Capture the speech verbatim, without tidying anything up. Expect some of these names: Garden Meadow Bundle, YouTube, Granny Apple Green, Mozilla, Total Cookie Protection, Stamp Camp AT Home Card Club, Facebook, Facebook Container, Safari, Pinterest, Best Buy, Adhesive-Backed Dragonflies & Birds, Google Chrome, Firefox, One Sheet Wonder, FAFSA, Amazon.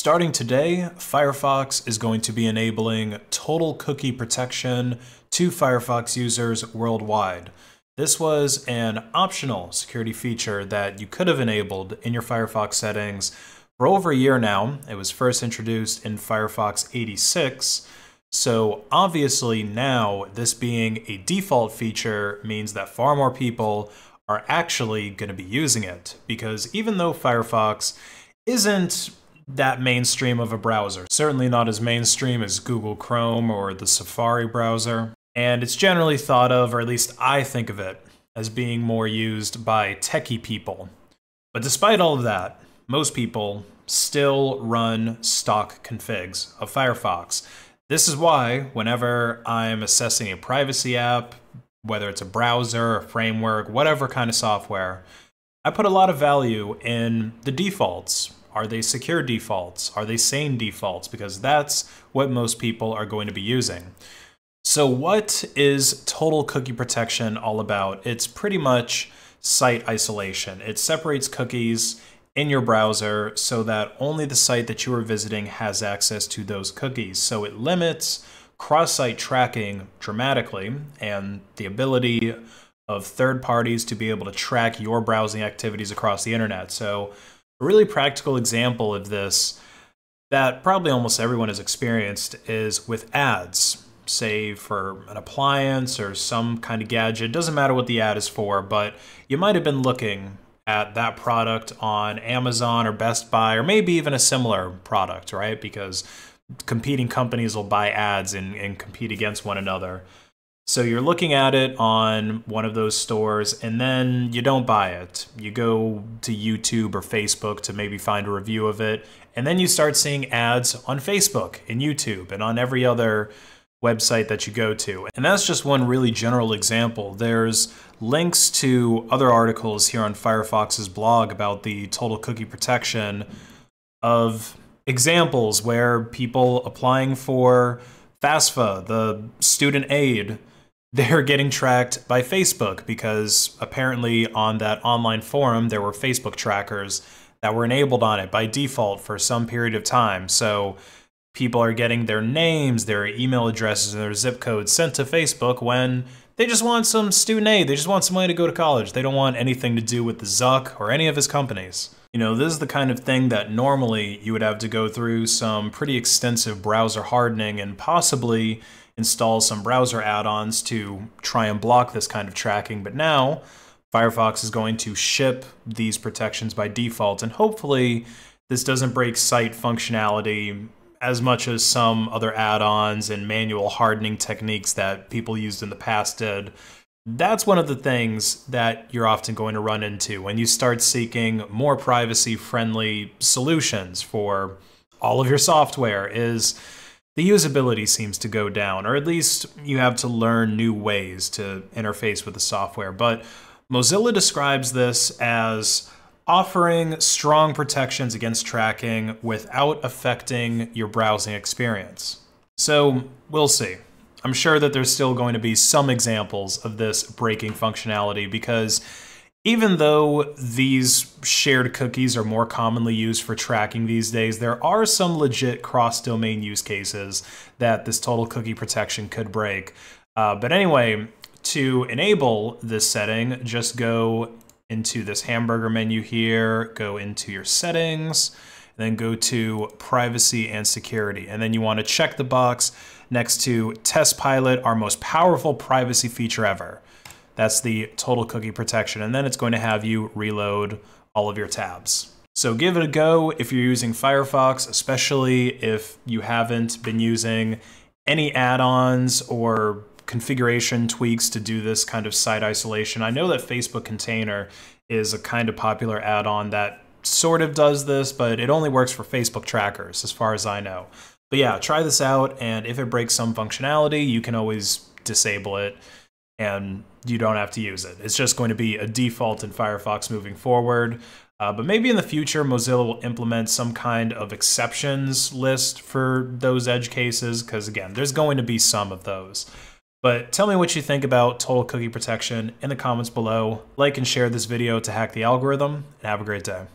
Starting today, Firefox is going to be enabling total cookie protection to Firefox users worldwide. This was an optional security feature that you could have enabled in your Firefox settings for over a year now. It was first introduced in Firefox eighty-six. So obviously now this being a default feature means that far more people are actually going to be using it, because even though Firefox isn't that mainstream of a browser, certainly not as mainstream as Google Chrome or the Safari browser, and it's generally thought of, or at least I think of it, as being more used by techie people. But despite all of that, most people still run stock configs of Firefox. This is why whenever I'm assessing a privacy app, whether it's a browser, a framework, whatever kind of software, I put a lot of value in the defaults. Are they secure defaults? Are they sane defaults? Because that's what most people are going to be using. So what is total cookie protection all about? It's pretty much site isolation. It separates cookies in your browser so that only the site that you are visiting has access to those cookies. So it limits cross-site tracking dramatically, and the ability of third parties to be able to track your browsing activities across the internet. So a really practical example of this that probably almost everyone has experienced is with ads, say for an appliance or some kind of gadget. Doesn't matter what the ad is for, but you might have been looking at that product on Amazon or Best Buy, or maybe even a similar product, right? Because competing companies will buy ads and, and compete against one another. So you're looking at it on one of those stores, and then you don't buy it. You go to YouTube or Facebook to maybe find a review of it, and then you start seeing ads on Facebook and YouTube and on every other website that you go to. And that's just one really general example. There's links to other articles here on Firefox's blog about the total cookie protection, of examples where people applying for FAFSA, the student aid, they're getting tracked by Facebook, because apparently on that online forum there were Facebook trackers that were enabled on it by default for some period of time. So people are getting their names, their email addresses, and their zip codes sent to Facebook when they just want some student aid. They just want some money to go to college. They don't want anything to do with the Zuck or any of his companies. You know, this is the kind of thing that normally you would have to go through some pretty extensive browser hardening and possibly install some browser add-ons to try and block this kind of tracking. But now Firefox is going to ship these protections by default, and hopefully this doesn't break site functionality as much as some other add-ons and manual hardening techniques that people used in the past did. That's one of the things that you're often going to run into when you start seeking more privacy-friendly solutions for all of your software, is the usability seems to go down, or at least you have to learn new ways to interface with the software. But Mozilla describes this as offering strong protections against tracking without affecting your browsing experience. So we'll see. I'm sure that there's still going to be some examples of this breaking functionality, because even though these shared cookies are more commonly used for tracking these days, there are some legit cross-domain use cases that this total cookie protection could break. Uh, but anyway, to enable this setting, just go into this hamburger menu here, go into your settings, and then go to privacy and security. And then you want to check the box next to test pilot, our most powerful privacy feature ever. That's the total cookie protection. And then it's going to have you reload all of your tabs. So give it a go if you're using Firefox, especially if you haven't been using any add-ons or configuration tweaks to do this kind of site isolation. I know that Facebook Container is a kind of popular add-on that sort of does this, but it only works for Facebook trackers as far as I know. But yeah, try this out, and if it breaks some functionality, you can always disable it and you don't have to use it. It's just going to be a default in Firefox moving forward. Uh, but maybe in the future, Mozilla will implement some kind of exceptions list for those edge cases, because again, there's going to be some of those. But tell me what you think about total cookie protection in the comments below. Like and share this video to hack the algorithm, and have a great day.